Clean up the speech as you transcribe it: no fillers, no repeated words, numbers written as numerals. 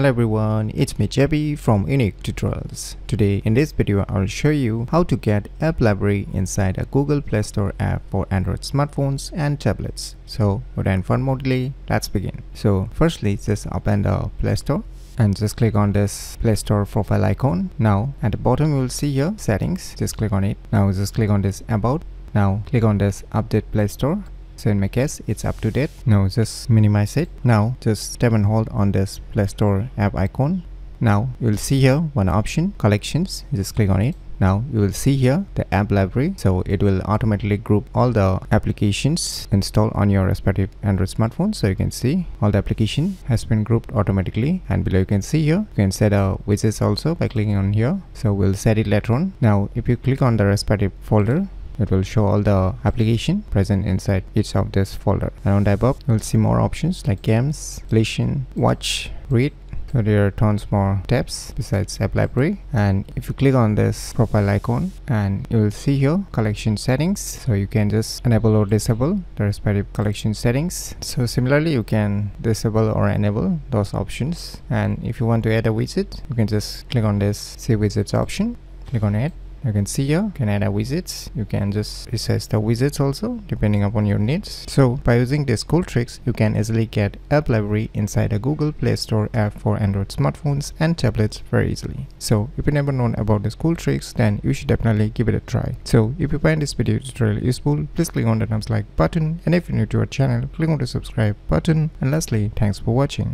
Hello everyone, it's me Jebby from Unique Tutorials. Today in this video I will show you how to get app library inside a Google Play Store app for Android smartphones and tablets. So without further delay, let's begin. So firstly, just open the Play Store and just click on this Play Store profile icon. Now at the bottom you will see here settings, just click on it. Now just click on this about. Now click on this update Play Store. So in my case, it's up to date. Now just minimize it. Now just tap and hold on this Play Store app icon. Now you will see here one option, collections. Just click on it. Now you will see here the app library. So it will automatically group all the applications installed on your respective Android smartphone. So you can see all the application has been grouped automatically. And below you can see here, you can set a widgets also by clicking on here. So we'll set it later on. Now if you click on the respective folder, it will show all the application present inside each of this folder. Around above you'll see more options like games, listen, watch, read. So there are tons more tabs besides app library. And if you click on this profile icon, and you will see here collection settings. So you can just enable or disable the respective collection settings. So similarly you can disable or enable those options. And if you want to add a widget, you can just click on this see widgets option, click on add. You can see here, you can add a widgets, you can just resize the widgets also depending upon your needs. So by using these cool tricks, you can easily get app library inside a Google Play Store app for Android smartphones and tablets very easily. So if you never known about these cool tricks, then you should definitely give it a try. So if you find this video tutorial useful, please click on the thumbs like button, and if you're new to our channel, click on the subscribe button, and lastly, thanks for watching.